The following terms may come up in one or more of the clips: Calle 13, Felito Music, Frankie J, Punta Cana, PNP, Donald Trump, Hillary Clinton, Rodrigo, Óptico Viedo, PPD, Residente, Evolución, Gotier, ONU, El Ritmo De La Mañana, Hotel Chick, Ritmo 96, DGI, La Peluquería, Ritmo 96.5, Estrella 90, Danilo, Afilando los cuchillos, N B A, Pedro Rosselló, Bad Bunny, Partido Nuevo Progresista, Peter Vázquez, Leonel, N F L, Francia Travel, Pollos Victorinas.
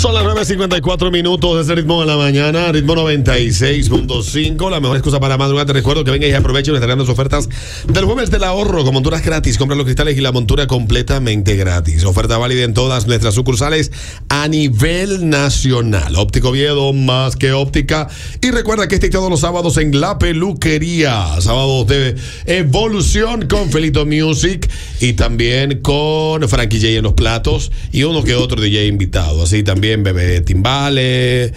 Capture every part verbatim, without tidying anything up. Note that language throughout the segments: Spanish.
Son las nueve cincuenta y cuatro minutos de ese Ritmo de la Mañana, Ritmo noventa y seis punto cinco. La mejor excusa para madrugar. Te recuerdo que venga y aprovechen nuestras grandes ofertas del jueves del ahorro con monturas gratis. Compra los cristales y la montura completamente gratis. Oferta válida en todas nuestras sucursales a nivel nacional. Óptico Viedo, más que óptica. Y recuerda que este y todos los sábados en La Peluquería. Sábados de Evolución con Felito Music y también con Frankie J en los platos y uno que otro D J invitado. Así también. Bien, Bebé Timbales.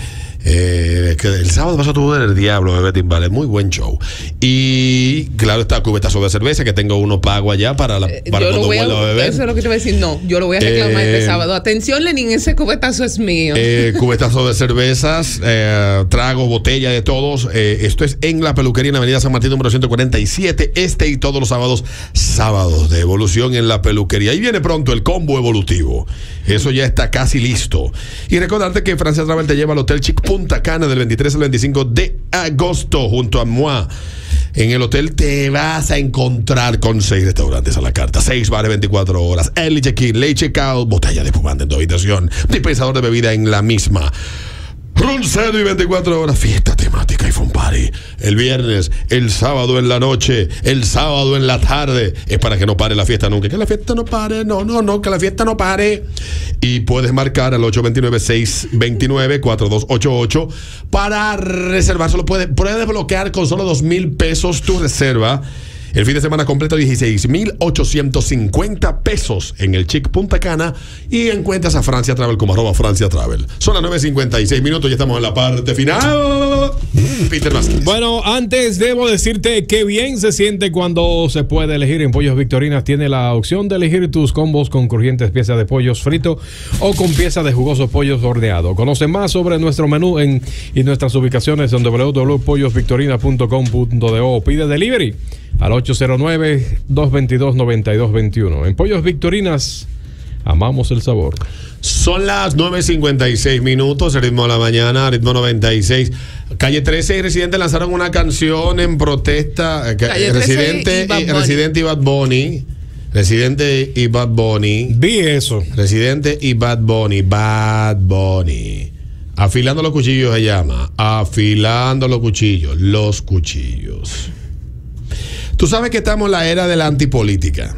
Eh, que el sábado vas a tu el diablo, Bebé Timbales. Muy buen show. Y claro, está cubetazo de cerveza, que tengo uno pago allá para, la, para cuando vuelva a, a beber. Eso es lo que te voy a decir. No, yo lo voy a reclamar eh, este sábado. Atención, Lenin, ese cubetazo es mío. Eh, cubetazo de cervezas, eh, trago, botella de todos. Eh, esto es en La Peluquería, en Avenida San Martín, número ciento cuarenta y siete. Este y todos los sábados, sábados de Evolución en La Peluquería. Y viene pronto el combo evolutivo. Eso ya está casi listo. Y recordarte que Francia Travel te lleva al Hotel Chick Punta Cana del veintitrés al veinticinco de agosto junto a Moa. En el hotel te vas a encontrar con seis restaurantes a la carta, seis bares veinticuatro horas, early check-in, late check-out, botella de fumante en tu habitación, dispensador de bebida en la misma. Runcedo y veinticuatro horas, fiesta temática y fun party. El viernes, el sábado en la noche, el sábado en la tarde. Es para que no pare la fiesta nunca. Que la fiesta no pare, no, no, no, que la fiesta no pare. Y puedes marcar al ocho dos nueve, seis dos nueve, cuatro dos ocho ocho para reservar. Solo puedes, puedes bloquear con solo dos mil pesos tu reserva. El fin de semana completo, dieciséis mil ochocientos cincuenta pesos en el Chic Punta Cana y encuentras a Francia Travel como arroba Francia Travel. Son las nueve cincuenta y seis minutos, ya estamos en la parte final. Peter Vázquez. Bueno, antes debo decirte que bien se siente cuando se puede elegir. En Pollos Victorinas tiene la opción de elegir tus combos con crujientes piezas de pollos frito o con piezas de jugosos pollos horneados. Conoce más sobre nuestro menú en, y nuestras ubicaciones en doble u doble u doble u punto pollos victorinas punto com punto do. Pide delivery al ocho cero nueve, dos dos dos, nueve dos dos uno. En Pollos Victorinas, amamos el sabor. Son las nueve cincuenta y seis minutos, el Ritmo de la Mañana, Ritmo noventa y seis. Calle trece y Residente lanzaron una canción en protesta. Calle Residente y, y Residente y Bad Bunny. Residente y Bad Bunny. Vi eso. Residente y Bad Bunny. Bad Bunny. Afilando los cuchillos se llama. Afilando los cuchillos. Los cuchillos. Tú sabes que estamos en la era de la antipolítica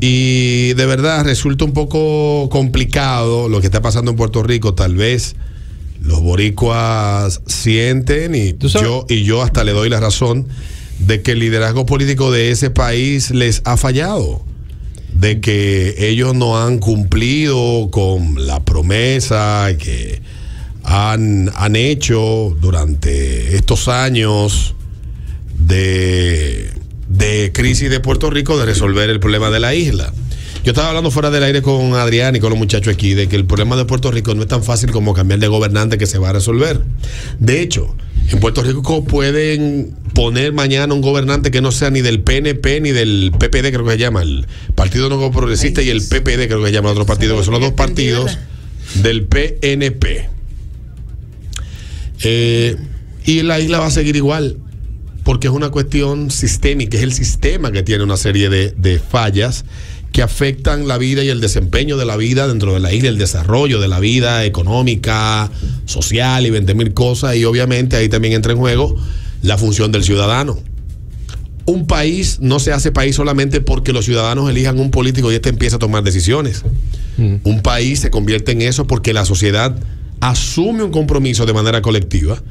y de verdad resulta un poco complicado lo que está pasando en Puerto Rico. Tal vez los boricuas sienten y yo, y yo hasta le doy la razón de que el liderazgo político de ese país les ha fallado, de que ellos no han cumplido con la promesa que han, han hecho durante estos años de... de crisis de Puerto Rico, de resolver el problema de la isla. Yo estaba hablando fuera del aire con Adrián y con los muchachos aquí de que el problema de Puerto Rico no es tan fácil como cambiar de gobernante que se va a resolver. De hecho, en Puerto Rico pueden poner mañana un gobernante que no sea ni del P N P ni del P P D, creo que se llama, el Partido Nuevo Progresista, y el P P D, creo que se llama, otro partido, que son los dos partidos del P N P. Eh, y la isla va a seguir igual, porque es una cuestión sistémica, es el sistema que tiene una serie de, de fallas que afectan la vida y el desempeño de la vida dentro de la isla, el desarrollo de la vida económica, social y veinte mil cosas, y obviamente ahí también entra en juego la función del ciudadano. Un país no se hace país solamente porque los ciudadanos elijan un político y este empieza a tomar decisiones. Mm. Un país se convierte en eso porque la sociedad asume un compromiso de manera colectiva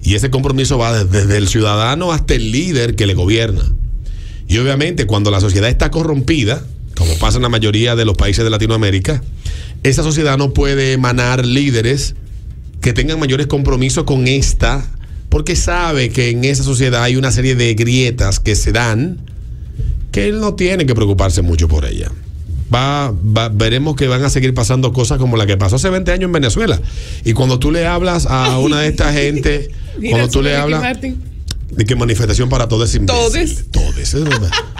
y ese compromiso va desde el ciudadano hasta el líder que le gobierna. Y obviamente cuando la sociedad está corrompida, como pasa en la mayoría de los países de Latinoamérica, esa sociedad no puede emanar líderes que tengan mayores compromisos con esta, porque sabe que en esa sociedad hay una serie de grietas que se dan, que él no tiene que preocuparse mucho por ella. Va, va, veremos que van a seguir pasando cosas como la que pasó hace veinte años en Venezuela. Y cuando tú le hablas a una de esta gente, cuando tú le hablas de que manifestación para todos es imbécil, todos es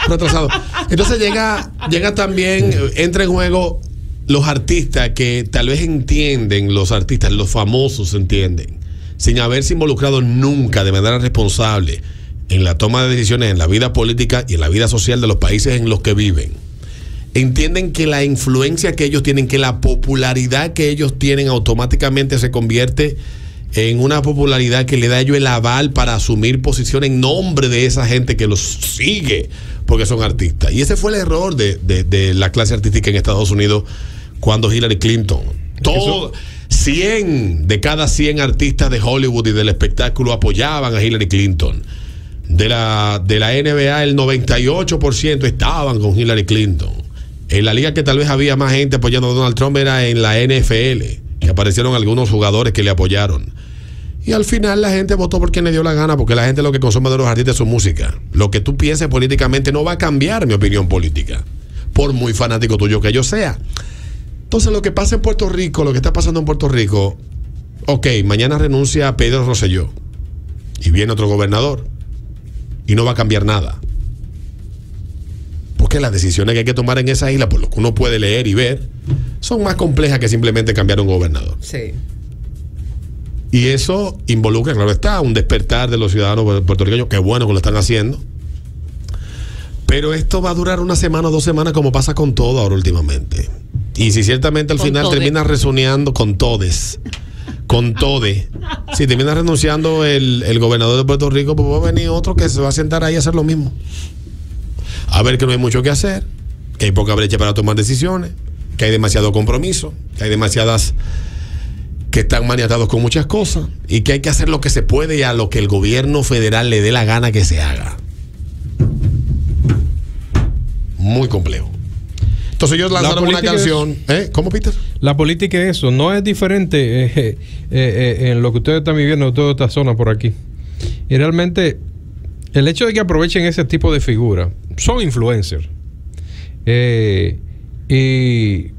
retrasado. Entonces llega, llega también, entra en juego los artistas que tal vez entienden, los artistas, los famosos entienden, sin haberse involucrado nunca de manera responsable en la toma de decisiones en la vida política y en la vida social de los países en los que viven. entienden que la influencia que ellos tienen, que la popularidad que ellos tienen automáticamente se convierte en una popularidad que le da a ellos el aval para asumir posición en nombre de esa gente que los sigue porque son artistas. Y ese fue el error de, de, de la clase artística en Estados Unidos cuando Hillary Clinton, todo, cien de cada cien artistas de Hollywood y del espectáculo apoyaban a Hillary Clinton. De la, de la N B A, el noventa y ocho por ciento estaban con Hillary Clinton. En la liga que tal vez había más gente apoyando a Donald Trump era en la N F L, que aparecieron algunos jugadores que le apoyaron. Y al final la gente votó por quien le dio la gana, porque la gente lo que consume de los artistas es su música. Lo que tú pienses políticamente no va a cambiar mi opinión política, por muy fanático tuyo que yo sea. Entonces lo que pasa en Puerto Rico, lo que está pasando en Puerto Rico, ok, mañana renuncia a Pedro Rosselló y viene otro gobernador y no va a cambiar nada, porque las decisiones que hay que tomar en esa isla, por lo que uno puede leer y ver, son más complejas que simplemente cambiar un gobernador. Sí. Y eso involucra, claro está, un despertar de los ciudadanos puertorriqueños, que bueno que lo están haciendo, pero esto va a durar una semana o dos semanas, como pasa con todo ahora últimamente. Y si ciertamente al con final tode. termina resoneando con todes, con tode, si termina renunciando el, el gobernador de Puerto Rico, pues va a venir otro que se va a sentar ahí a hacer lo mismo. A ver que no hay mucho que hacer, que hay poca brecha para tomar decisiones, que hay demasiado compromiso, que hay demasiadas que están maniatados con muchas cosas, y que hay que hacer lo que se puede y a lo que el gobierno federal le dé la gana que se haga. Muy complejo. Entonces ellos lanzaron la una canción. Es, ¿Eh? ¿Cómo, Peter? La política es eso, no es diferente eh, eh, eh, en lo que ustedes están viviendo en toda esta zona por aquí. Y realmente, el hecho de que aprovechen ese tipo de figuras, son influencers. Eh, y,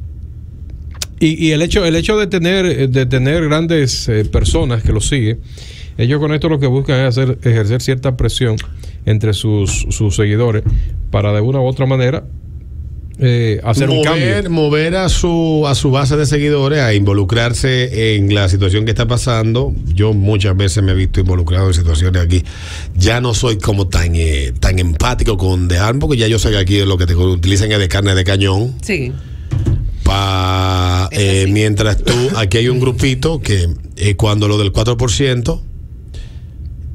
y, y el hecho, el hecho de tener, de tener grandes eh, personas que los siguen, ellos con esto lo que buscan es hacer, ejercer cierta presión entre sus, sus seguidores para de una u otra manera Eh, hacer mover, un cambio, mover a su a su base de seguidores a involucrarse en la situación que está pasando. Yo muchas veces me he visto involucrado en situaciones aquí. Ya no soy como tan eh, tan empático con dejar, porque ya yo sé que aquí lo que te utilizan es de carne de cañón. Sí. Pa, eh, sí. Mientras tú, aquí hay un grupito que eh, cuando lo del cuatro por ciento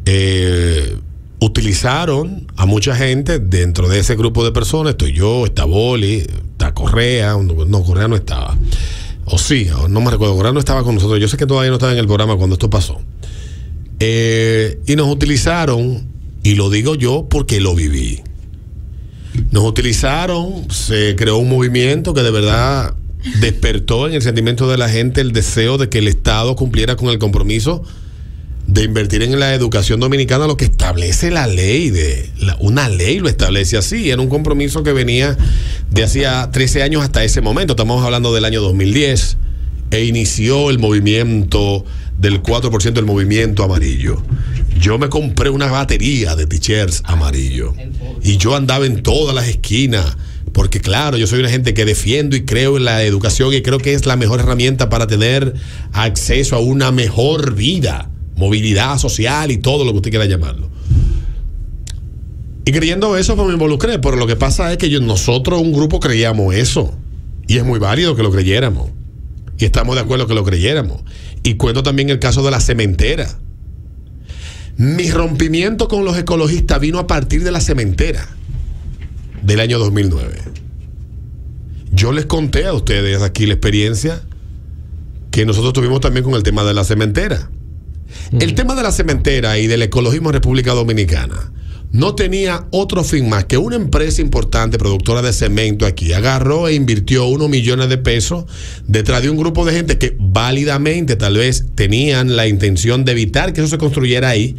eh utilizaron a mucha gente dentro de ese grupo de personas. Estoy yo, está Boli, está Correa. No, Correa no estaba. O sí, no me recuerdo. Correa no estaba con nosotros. Yo sé que todavía no estaba en el programa cuando esto pasó. Eh, y nos utilizaron, y lo digo yo porque lo viví. Nos utilizaron, se creó un movimiento que de verdad despertó en el sentimiento de la gente el deseo de que el Estado cumpliera con el compromiso de invertir en la educación dominicana, lo que establece la ley, de la, una ley lo establece así, era un compromiso que venía de hacía trece años hasta ese momento, estamos hablando del año dos mil diez, e inició el movimiento del cuatro por ciento, el movimiento amarillo. Yo me compré una batería de t-shirts amarillo, y yo andaba en todas las esquinas, porque claro, yo soy una gente que defiendo y creo en la educación, y creo que es la mejor herramienta para tener acceso a una mejor vida, movilidad social y todo lo que usted quiera llamarlo. Y creyendo eso, pues me involucré. Pero lo que pasa es que yo, nosotros, un grupo, creíamos eso. Y es muy válido que lo creyéramos. Y estamos de acuerdo que lo creyéramos. Y cuento también el caso de la cementera. Mi rompimiento con los ecologistas vino a partir de la cementera del año dos mil nueve. Yo les conté a ustedes aquí la experiencia que nosotros tuvimos también con el tema de la cementera. El tema de la cementera y del ecologismo en República Dominicana no tenía otro fin más que una empresa importante productora de cemento aquí agarró e invirtió unos millones de pesos detrás de un grupo de gente que válidamente tal vez tenían la intención de evitar que eso se construyera ahí,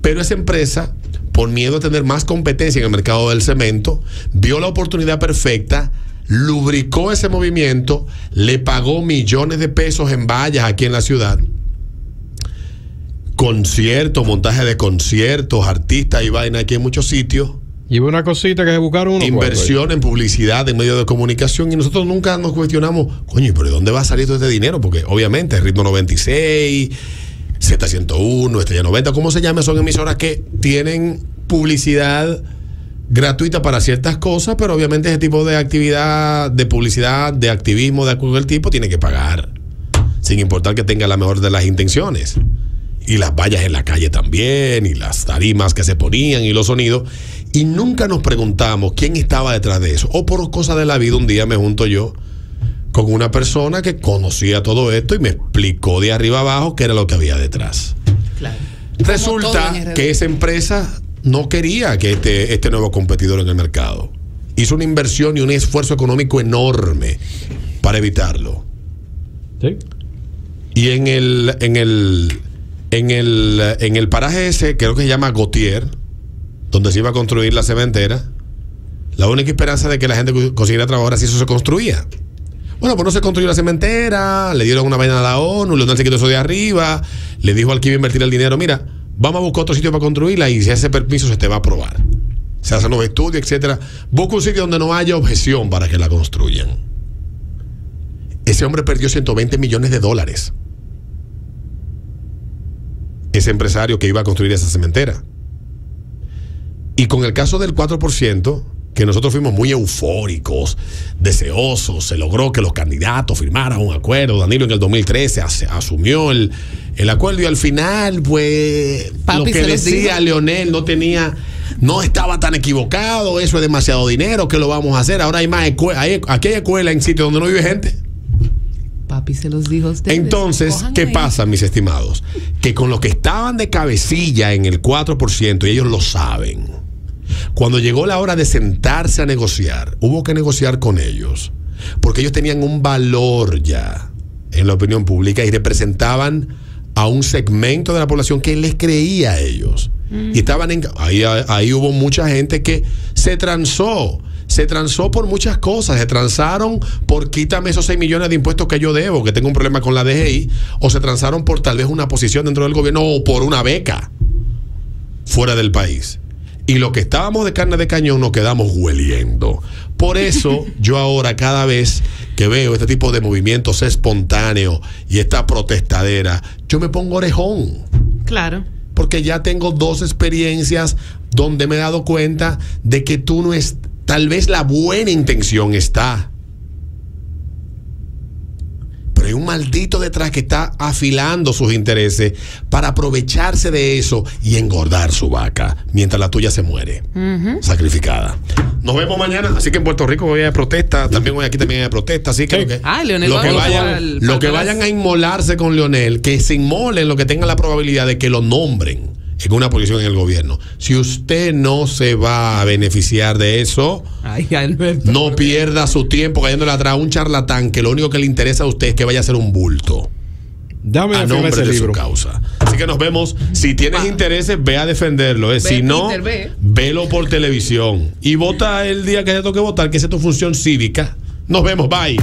pero esa empresa, por miedo a tener más competencia en el mercado del cemento, vio la oportunidad perfecta, lubricó ese movimiento, le pagó millones de pesos en vallas aquí en la ciudad, conciertos, montaje de conciertos, artistas y vaina aquí en muchos sitios. Y una cosita que se buscaron uno. Inversión en publicidad, en medios de comunicación, y nosotros nunca nos cuestionamos, coño, pero ¿de dónde va a salir todo este dinero? Porque obviamente Ritmo noventa y seis, Z ciento uno, Estrella noventa, ¿cómo se llama? Son emisoras que tienen publicidad gratuita para ciertas cosas, pero obviamente ese tipo de actividad, de publicidad, de activismo, de cualquier tipo, tiene que pagar, sin importar que tenga la mejor de las intenciones. Y las vallas en la calle también, y las tarimas que se ponían, y los sonidos. Y nunca nos preguntamos quién estaba detrás de eso. O por cosa de la vida, un día me junto yo con una persona que conocía todo esto y me explicó de arriba abajo qué era lo que había detrás. Claro. Resulta que esa empresa no quería que este, este nuevo competidor en el mercado. Hizo una inversión y un esfuerzo económico enorme para evitarlo. ¿Sí? Y en el... En el En el, en el paraje ese, creo que se llama Gotier, donde se iba a construir la cementera, la única esperanza de que la gente consiguiera trabajo era si eso se construía. Bueno, pues no se construyó la cementera, le dieron una vaina a la ONU, Leonel se quitó eso de arriba, le dijo al que iba a invertir el dinero, mira, vamos a buscar otro sitio para construirla y si ese permiso se te va a aprobar. Se hacen los estudios, etcétera. Busca un sitio donde no haya objeción para que la construyan. Ese hombre perdió ciento veinte millones de dólares. Ese empresario que iba a construir esa cementera. Y con el caso del cuatro por ciento, que nosotros fuimos muy eufóricos, deseosos, se logró que los candidatos firmaran un acuerdo. Danilo en el dos mil trece as asumió el, el acuerdo y al final, pues, Papi, lo que decía Leonel no tenía, no estaba tan equivocado, eso es demasiado dinero, ¿qué lo vamos a hacer? Ahora hay más escuelas, aquí hay escuelas en sitios donde no vive gente. Papi se los dijo a ustedes. Entonces, ¿qué pasa, mis estimados? Que con los que estaban de cabecilla en el cuatro por ciento, y ellos lo saben, cuando llegó la hora de sentarse a negociar, hubo que negociar con ellos, porque ellos tenían un valor ya en la opinión pública y representaban a un segmento de la población que les creía a ellos. Mm. Y estaban en, ahí, ahí hubo mucha gente que se transó. Se transó por muchas cosas. Se transaron por quítame esos seis millones de impuestos que yo debo, que tengo un problema con la D G I. O se transaron por tal vez una posición dentro del gobierno o por una beca fuera del país. Y los que estábamos de carne de cañón nos quedamos hueliendo. Por eso yo ahora cada vez que veo este tipo de movimientos espontáneos y esta protestadera, yo me pongo orejón. Claro. Porque ya tengo dos experiencias donde me he dado cuenta de que tú no estás. Tal vez la buena intención está, pero hay un maldito detrás que está afilando sus intereses para aprovecharse de eso y engordar su vaca, mientras la tuya se muere, uh-huh, sacrificada. Nos vemos mañana, así que en Puerto Rico hoy hay protesta, también hoy aquí también hay protesta, así que, sí. lo, que, ah, Leonel, lo, que vayan, al, lo que vayan a inmolarse con Leonel, que se inmolen lo que tengan la probabilidad de que lo nombren en una posición en el gobierno. Si usted no se va a beneficiar de eso, ay, Alberto, no pierda su tiempo cayéndole atrás a un charlatán que lo único que le interesa a usted es que vaya a ser un bulto. Dame a nombre de libro. Su causa. Así que nos vemos. Si tienes ah. intereses, ve a defenderlo. Eh. Si no, ve. velo por televisión y vota el día que te toque votar, que esa es tu función cívica. Nos vemos, bye.